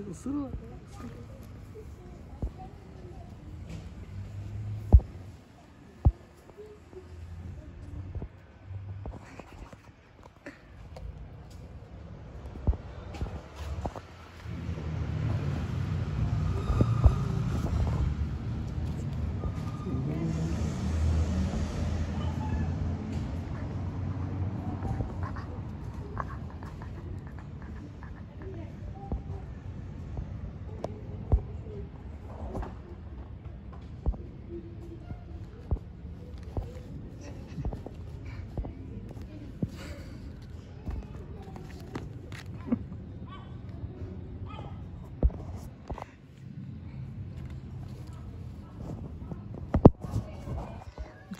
最後するわね。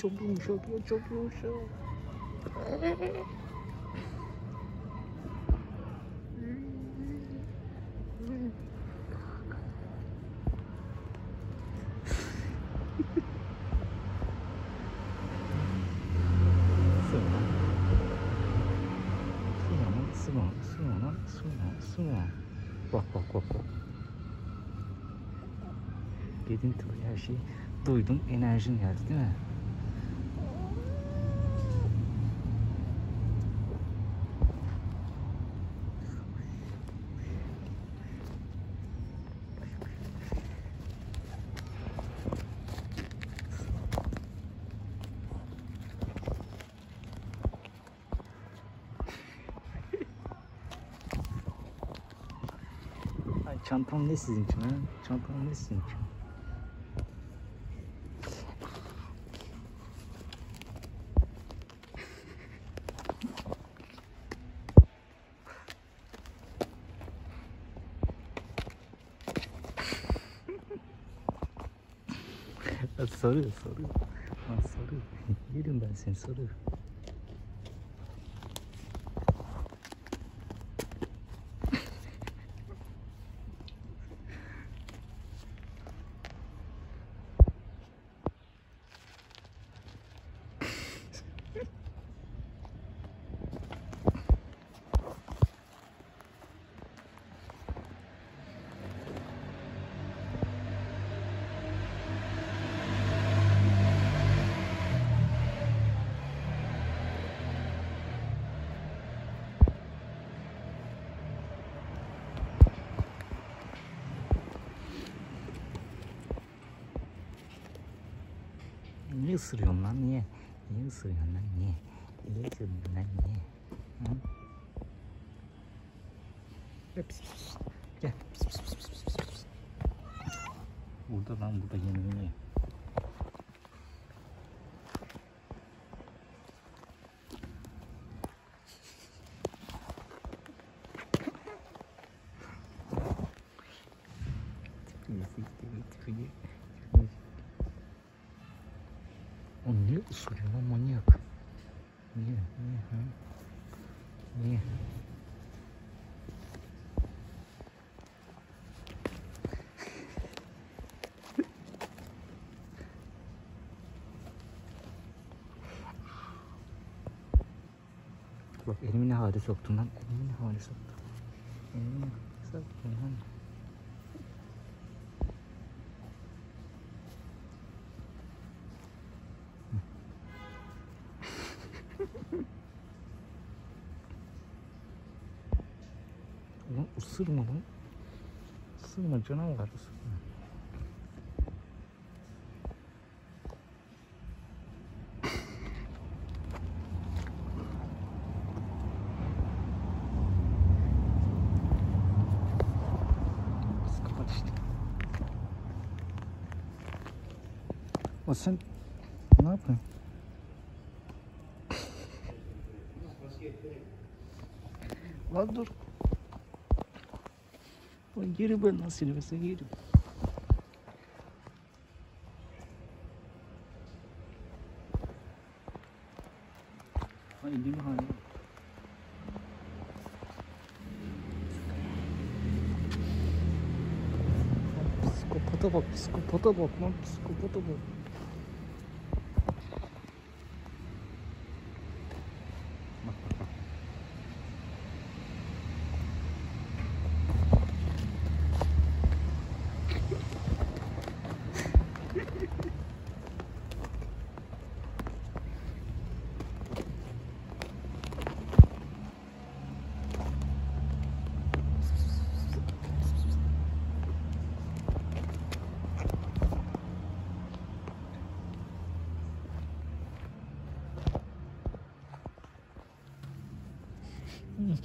Çok yumuşak. Sıvan. Bak. Dedin tabii, her şeyi duydun, enerjin geldi değil mi? Çantam ne sizin için ha? Çantam ne sizin için? soruyor. Lan soruyor. Yerim ben seni, soruyor. Niye ısırıyorsun lan, niye? Niye ısırıyorsun lan, niye? Hı? Gel. Burada yeni. O niye ısırıyor lan, manyak? Niye? Bak elimi ne hale soktun lan, elimi ne hale soktun lan. Ulan ısırma lan. Isırma canavar, ısırma. Kapat işte. O sen ne yapıyorsun? Lan dur. Geri ben nasıl silmesine geri. Ay değil mi hani? Psikopata bak lan. Sen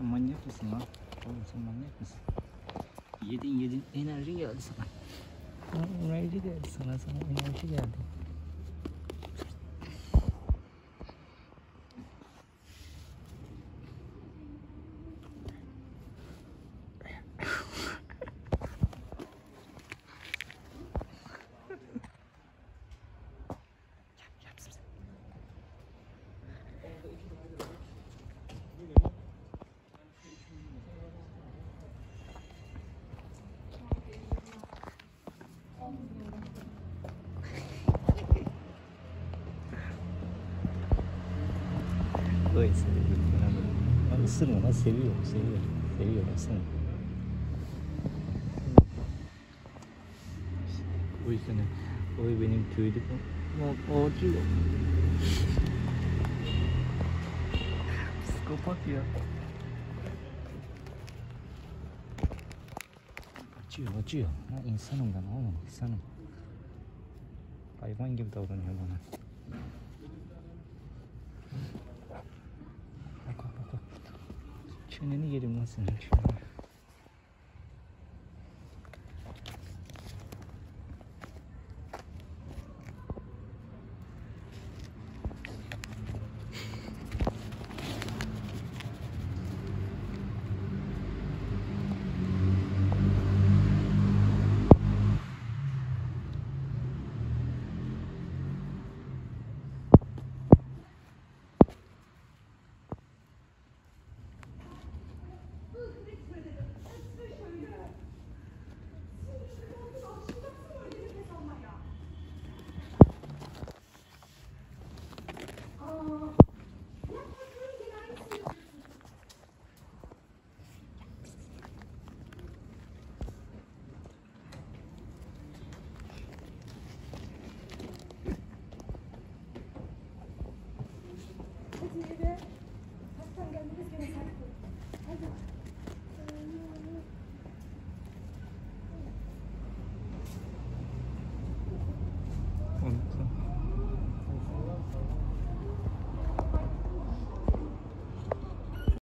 manyak mısın lan? Oğlum sen manyak mısın? Yedin enerji geldi sana. Enerji geldi sana enerji geldi. Öyle seviyorum. Isırma lan, seviyorum ısırma. O yüzden oy benim köylük ağacı yok. Psikopat ya. Acıyor. Ha, insanım ben oğlum, insanım. Hayvan gibi davranıyor bana. Bak. Çeneni yerim lan senin şimdi. Hadi.